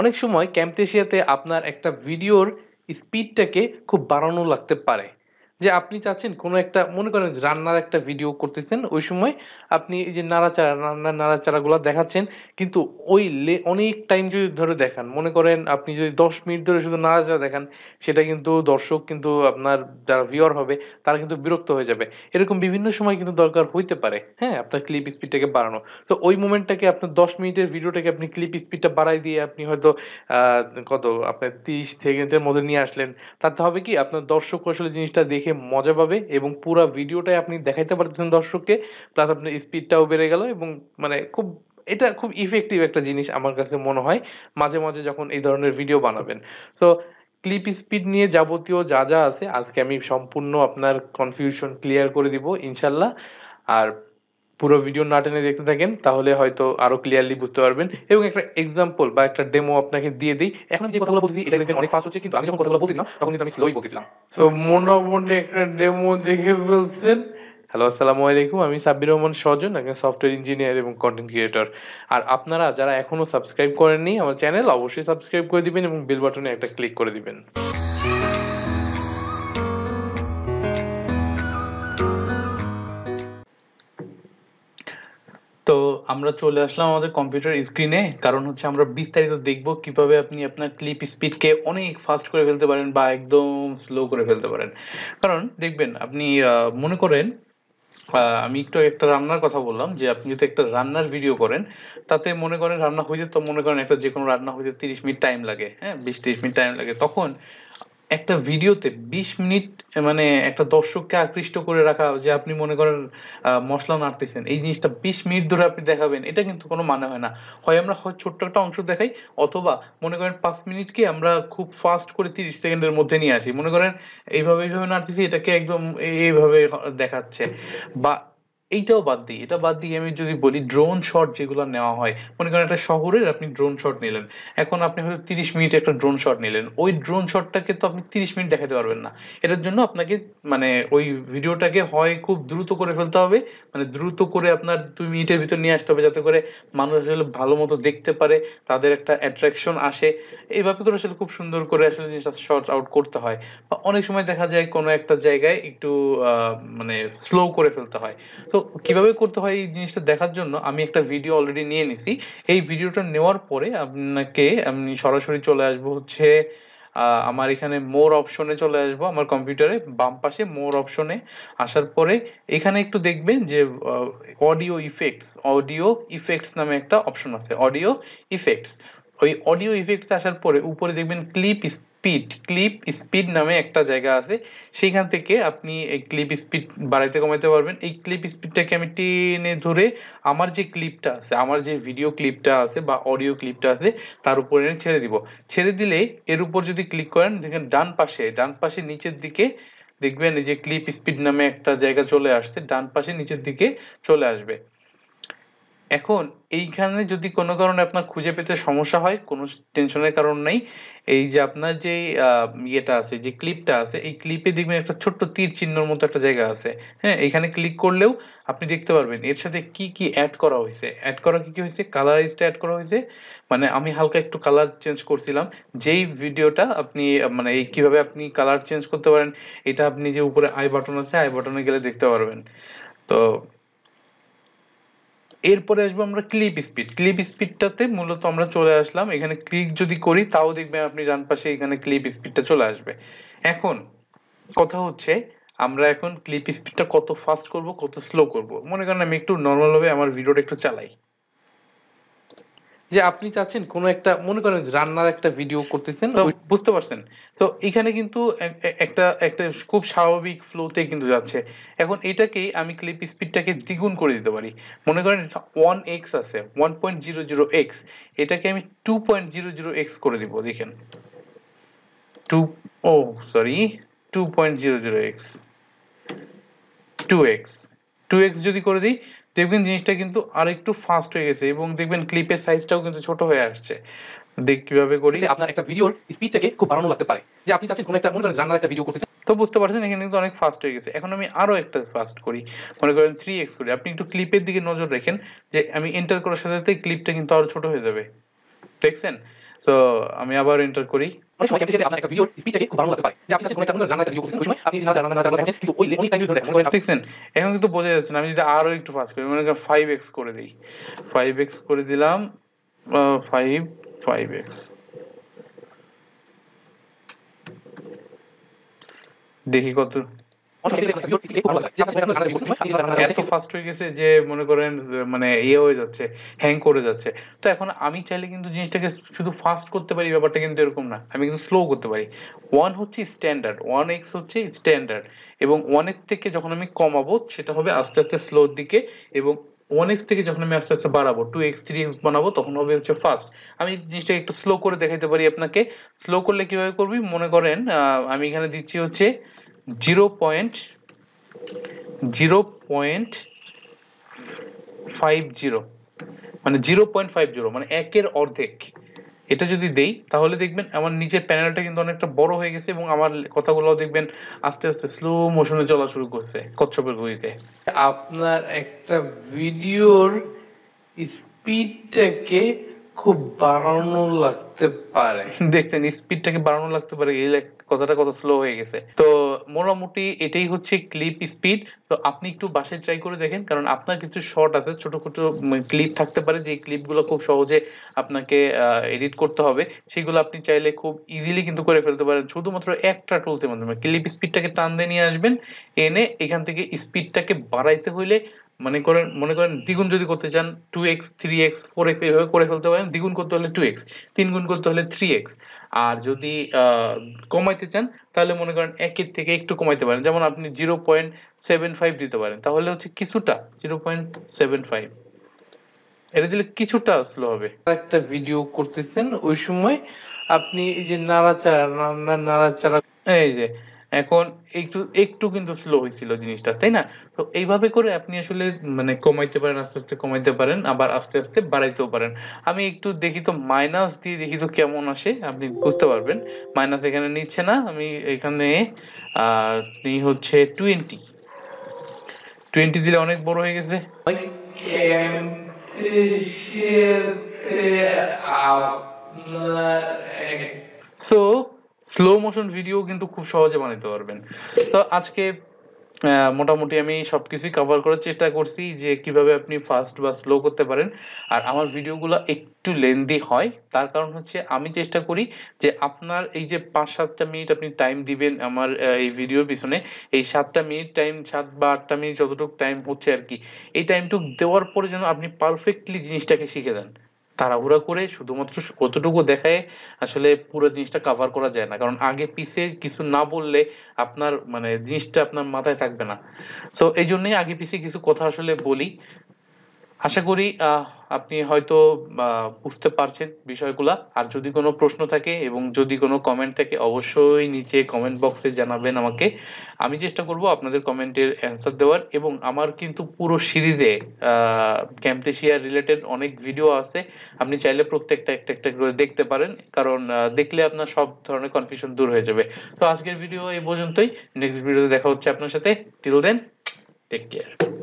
অনেক সময় ক্যামটেশিয়াতে আপনার একটা ভিডিওর স্পিডটাকে খুব বাড়ানো লাগতে পারে। যে আপনি চাচ্ছেন কোনো একটা, মনে করেন রান্নার একটা ভিডিও করতেছেন, ওই সময় আপনি এই যে রান্নার নাড়াচাড়াগুলো দেখাচ্ছেন, কিন্তু ওই অনেক টাইম যদি ধরে দেখান, মনে করেন আপনি যদি 10 মিনিট ধরে শুধু নাড়াচাড়া দেখান, সেটা কিন্তু দর্শক কিন্তু আপনার যারা ভিউয়ার হবে তারা কিন্তু বিরক্ত হয়ে যাবে। এরকম বিভিন্ন সময় কিন্তু দরকার হইতে পারে, হ্যাঁ, আপনার ক্লিপ স্পিডটাকে বাড়ানো। তো ওই মোমেন্টটাকে আপনার 10 মিনিটের ভিডিওটাকে আপনি ক্লিপ স্পিডটা বাড়াই দিয়ে আপনি হয়তো কত আপনার 30 সেকেন্ডের মধ্যে নিয়ে আসলেন, তাতে হবে কি আপনার দর্শক আসলে জিনিসটা দেখে মজা পাবে এবং পুরো ভিডিওটাই আপনি দেখাইতে পারতেছেন দর্শককে, প্লাস আপনার স্পিডটাও বেড়ে গেল এবং মানে খুব এটা খুব ইফেক্টিভ একটা জিনিস আমার কাছে মনে হয় মাঝে মাঝে যখন এই ধরনের ভিডিও বানাবেন। সো ক্লিপ স্পিড নিয়ে যাবতীয় যা যা আছে আজকে আমি সম্পূর্ণ আপনার কনফিউশন ক্লিয়ার করে দিব ইনশাল্লাহ। আর পুরো ভিডিও না টেনে দেখতে থাকেন, তাহলে হয়তো আরো ক্লিয়ারলি বুঝতে পারবেন। এবং একটা এক্সাম্পল বা একটা ডেমো আপনাকে দিয়ে দিই। এখন যে কথাগুলো বলছি এটা অনেক ফাস্ট হচ্ছে, কিন্তু আমি যখন কথাগুলো বলছিলাম তখন কিন্তু আমি স্লোই বলছিলাম। সো মোটামুটি একটা ডেমো দেখে বলছেন। হ্যালো, আসসালামু আলাইকুম, আমি সাব্বির রহমান সজন, একজন সফটওয়্যার ইঞ্জিনিয়ার এবং কন্টেন্ট ক্রিয়েটর। আর আপনারা যারা এখনো সাবস্ক্রাইব করেননি আমার চ্যানেল, অবশ্যই সাবস্ক্রাইব করে দিবেন এবং বেল বাটনে একটা ক্লিক করে দিবেন। তো আমরা চলে আসলাম আমাদের কম্পিউটার স্ক্রিনে, কারণ হচ্ছে আমরা বিস্তারিত দেখব কিভাবে আপনি আপনার ক্লিপ স্পিডকে অনেক ফাস্ট করে ফেলতে পারেন বা একদম স্লো করে ফেলতে পারেন। কারণ দেখবেন আপনি মনে করেন আমি একটু একটা রান্নার কথা বললাম, যে আপনি যদি একটা রান্নার ভিডিও করেন, তাতে মনে করেন রান্না হয়েছে, তো মনে করেন একটা যে কোনো রান্না হয়েছে 30 মিনিট টাইম লাগে, হ্যাঁ, 20-30 মিনিট টাইম লাগে, তখন একটা ভিডিওতে 20 মিনিট মানে একটা দর্শককে আকৃষ্ট করে রাখা, যে আপনি মনে করেন মশলা নাড়তেছেন, এই জিনিসটা 20 মিনিট ধরে আপনি দেখাবেন, এটা কিন্তু কোনো মানে হয় না। হয় আমরা ছোট্ট একটা অংশ দেখাই, অথবা মনে করেন 5 মিনিটকে আমরা খুব ফাস্ট করে 30 সেকেন্ডের মধ্যে নিয়ে আসি, মনে করেন এইভাবে নাড়তেছি, এটাকে একদম এইভাবে দেখাচ্ছে। বা এইটাও বাদ দিই, এটা বাদ দিয়ে আমি যদি বলি ড্রোন শট যেগুলো নেওয়া হয়, মনে করেন একটা শহরের আপনি ড্রোন শট নিলেন, এখন আপনি হয়তো 30 মিনিট একটা ড্রোন শট নিলেন, ওই ড্রোন শটটাকে তো আপনি 30 মিনিট দেখাতে পারবেন না। এটার জন্য আপনাকে মানে ওই ভিডিওটাকে হয় খুব দ্রুত করে ফেলতে হবে, মানে দ্রুত করে আপনার 2 মিনিটের ভিতর নিয়ে আসতে হবে, যাতে করে মানুষ আসলে ভালো মতো দেখতে পারে, তাদের একটা অ্যাট্রাকশন আসে, এইভাবে করে আসলে খুব সুন্দর করে আসলে জিনিসটা শর্ট আউট করতে হয়। বা অনেক সময় দেখা যায় কোনো একটা জায়গায় একটু মানে স্লো করে ফেলতে হয়। তো কিভাবে করতে হয় এই জিনিসটা দেখার জন্য আমি একটা ভিডিও অলরেডি নিয়ে নিছি। এই ভিডিওটা নেওয়ার পরে আপনাকে আমি সরাসরি চলে আসবো হচ্ছে আমার এখানে মোর অপশনে চলে আসবো, আমার কম্পিউটারে বাম পাশে মোর অপশনে আসার পরে এখানে একটু দেখবেন যে অডিও ইফেক্টস নামে একটা অপশন আছে। অডিও ইফেক্টস, ওই অডিও ইফেক্টস আসার পরে উপরে দেখবেন ক্লিপ স্পিড নামে একটা জায়গা আছে, সেইখান থেকে আপনি এই ক্লিপ স্পিড বাড়াইতে কমাইতে পারবেন। এই ক্লিপ স্পিডটাকে আমি টেনে ধরে আমার যে ক্লিপটা আছে, আমার যে ভিডিও ক্লিপটা আছে বা অডিও ক্লিপটা আছে তার উপরে এনে ছেড়ে দিব। ছেড়ে দিলে এর উপর যদি ক্লিক করেন, দেখেন ডান পাশে নিচের দিকে দেখবেন এই যে ক্লিপ স্পিড নামে একটা জায়গা চলে আসছে, ডান পাশে নিচের দিকে চলে আসবে। এখন এইখানে যদি কোনো কারণে আপনার খুঁজে পেতে সমস্যা হয়, কোনো টেনশনের কারণ নেই, এই যে আপনার যে ইয়েটা আছে, যে ক্লিপটা আছে, এই ক্লিপে দেখবেন একটা ছোট্ট তীর চিহ্নর মতো একটা জায়গা আছে, হ্যাঁ, এখানে ক্লিক করলেও আপনি দেখতে পারবেন এর সাথে কি অ্যাড করা হয়েছে। অ্যাড করা কি হয়েছে, কালারাইজটা অ্যাড করা হয়েছে, মানে আমি হালকা একটু কালার চেঞ্জ করছিলাম। যেই ভিডিওটা আপনি মানে এই কীভাবে আপনি কালার চেঞ্জ করতে পারেন, এটা আপনি যে উপরে আই বাটন আছে, আই বাটনে গেলে দেখতে পারবেন। তো এরপরে আসবো আমরা ক্লিপ স্পিডটাতে মূলত আমরা চলে আসলাম। এখানে ক্লিক যদি করি, তাও দেখবেন আপনি ডান পাশে এখানে ক্লিপ স্পিডটা চলে আসবে। এখন কথা হচ্ছে আমরা এখন ক্লিপ স্পিডটা কত ফাস্ট করব, কত স্লো করব। মনে করেন আমি একটু নর্মালভাবে আমার ভিডিওটা একটু চালাই, যে আপনি চাচ্ছেন কোনো একটা, মনে করেন রান্নার একটা ভিডিও করতেছেন, বুঝতে পারছেন তো, এখানে কিন্তু একটা একটা খুব স্বাভাবিক ফ্লোতে কিন্তু যাচ্ছে। এখন এটাকেই আমি ক্লিপ স্পিডটাকে দ্বিগুণ করে দিতে পারি। মনে করেন 1x আছে, 1.00x, এটাকে আমি 2.00x করে দিব। দেখেন 2x যদি করে দিই, দেখবেন জিনিসটা কিন্তু আরেকটু ফাস্ট হয়ে গেছে এবং দেখবেন ক্লিপের সাইজটাও কিন্তু ছোট হয়ে আসছে। দেখ কিভাবে করি, আপনার একটা ভিডিওর স্পিডটাকে খুব বাড়ানো লাগতে পারে, যে আপনি চাচ্ছেন কোনো একটা, মনে করেন রান্নার একটা ভিডিও করতেছেন, তো বুঝতে পারছেন এখানে কিন্তু অনেক ফাস্ট হয়ে গেছে। এখন আমি আরও একটা ফাস্ট করি, মনে করেন 3x করি। আপনি একটু ক্লিপের দিকে নজর রাখেন, যে আমি এন্টার করার সাথে সাথে ক্লিপটা কিন্তু আরও ছোট হয়ে যাবে, দেখছেন। তো আমি আবার এন্টার করি। অনেক সময় ক্যামটাসিয়াতে আপনার একটা ভিডিও স্পিডটাকে খুব ভালো করতে পারে, যে আপনি যখন একটা রান্নার ভিডিও করছেন ওই সময় আপনি জানা জানা করছেন কিন্তু ওই অনেক টাইম ধরে দেখছেন। এখন কিন্তু বোঝা যাচ্ছে না, আমি যদি আরো একটু ফাস্ট করি মানে 5x করে দেই, 5x করে দিলাম, 5x দেখি কত। এত ফাস্ট হয়ে গেছে যে মনে করেন মানে ইয়ে হয়ে যাচ্ছে, হ্যাং করে যাচ্ছে। তো এখন আমি চাইলে কিন্তু জিনিসটাকে শুধু ফাস্ট করতে পারি, ব্যাপারটা কিন্তু এরকম না, আমি কিন্তু স্লো করতে পারি। 1 হচ্ছে স্ট্যান্ডার্ড, 1x হচ্ছে স্ট্যান্ডার্ড, এবং 1x থেকে যখন আমি কমাবো সেটা হবে আস্তে আস্তে স্লোর দিকে, এবং 1x থেকে যখন আমি আস্তে আস্তে বাড়াবো 2x 3x বানাবো তখন হবে হচ্ছে ফাস্ট। আমি জিনিসটাকে একটু স্লো করে দেখাতে পারি আপনাকে। স্লো করলে কীভাবে করবি, মনে করেন আমি এখানে দিচ্ছি হচ্ছে 0.50 মানে 0.50 মানে 1-এর অর্ধেক, এটা যদি দেই তাহলে দেখবেন আমার নিচের প্যানেলটা কিন্তু অনেকটা বড় হয়ে গেছে এবং আমার কথাগুলো দেখবেন আস্তে আস্তে স্লো মোশনে চলা শুরু করছে কচ্ছপের গতিতে। আপনার একটা ভিডিওর স্পিডটাকে খুব বাড়ানো লাগতে পারে, দেখছেন স্পিডটাকে বাড়ানো লাগতে পারে, এই কথাটা কত স্লো হয়ে গেছে। তো মোটামুটি এটাই হচ্ছে ক্লিপ স্পিড। তো আপনি একটু বাসায় ট্রাই করে দেখেন, কারণ আপনার কিছু শর্ট আছে, ছোটো ছোটো ক্লিপ থাকতে পারে যে ক্লিপগুলো খুব সহজে আপনাকে এডিট করতে হবে, সেগুলো আপনি চাইলে খুব ইজিলি কিন্তু করে ফেলতে পারেন শুধুমাত্র একটা টুলসের মাধ্যমে। ক্লিপ স্পিডটাকে টান দিয়ে নিয়ে আসবেন, এনে এখান থেকে স্পিডটাকে বাড়াইতে হইলে মনে করেন দ্বিগুণ যদি করতে চান 2x 3x 4x এইভাবে করে ফেলতে পারেন, দ্বিগুণ করতে হলে 2x, তিন গুণ করতে হলে 3x, আর যদি কমাইতে চান তাহলে মনে করেন 1-এর থেকে একটু কমাইতে পারেন, যেমন আপনি 0.75 দিতে পারেন, তাহলে হচ্ছে কিছুটা 0.75 এটা দিলে কিছুটা স্লো হবে। একটা ভিডিও করতেছেন ওই সময় আপনি এই যে নাড়াচাড়া এই যে এখন একটু একটু কিন্তু স্লো হয়েছিল জিনিসটা, তাই না? তো এইভাবে করে আপনি আসলে মানে কমাইতে পারেন, আস্তে আস্তে কমাইতে পারেন, আবার আস্তে আস্তে বাড়াইতেও পারেন। আমি একটু দেখি তো মাইনাস দিয়ে দেখি তো কেমন আসে, আপনি বুঝতে পারবেন। মাইনাস এখানে নিচ্ছে না, আমি এখানে হচ্ছে 20 দিলে অনেক বড় হয়ে গেছে। সো স্লো মোশন ভিডিও কিন্তু খুব সহজে বানাতে পারবেন। তো আজকে মোটামুটি আমি সব কিছুই কভার করার চেষ্টা করছি যে কিভাবে আপনি ফাস্ট বা স্লো করতে পারেন। আর আমার ভিডিওগুলো একটু লেন্দি হয়, তার কারণ হচ্ছে আমি চেষ্টা করি যে আপনার এই যে 5-7 মিনিট আপনি টাইম দিবেন আমার এই ভিডিওর পিছনে, এই 7টা মিনিট টাইম, 7 বা 8 মিনিট যতটুকু টাইম হচ্ছে আর কি, এই টাইমটুক দেওয়ার পরে যেন আপনি পারফেক্টলি জিনিসটাকে শিখে দেন। তাড়াহুড়া করে শুধুমাত্র কতটুকু দেখায় আসলে পুরো জিনিসটা কভার করা যায় না, কারণ আগে পিছে কিছু না বললে আপনার মানে জিনিসটা আপনার মাথায় থাকবে না। সো এই জন্যই আগে পিছে কিছু কথা আসলে বলি। আশা করি আপনি হয়তো বুঝতে পারছেন বিষয়গুলা। আর যদি কোনো প্রশ্ন থাকে এবং যদি কোনো কমেন্ট থাকে অবশ্যই নিচে কমেন্ট বক্সে জানাবেন আমাকে, আমি চেষ্টা করব আপনাদের কমেন্টের অ্যান্সার দেওয়ার। এবং আমার কিন্তু পুরো সিরিজে ক্যামটেশিয়া রিলেটেড অনেক ভিডিও আছে, আপনি চাইলে প্রত্যেকটা একটা একটা করে দেখতে পারেন, কারণ দেখলে আপনার সব ধরনের কনফিউশন দূর হয়ে যাবে। তো আজকের ভিডিও এই পর্যন্তই, নেক্সট ভিডিওতে দেখা হচ্ছে আপনার সাথে। Till then, take care.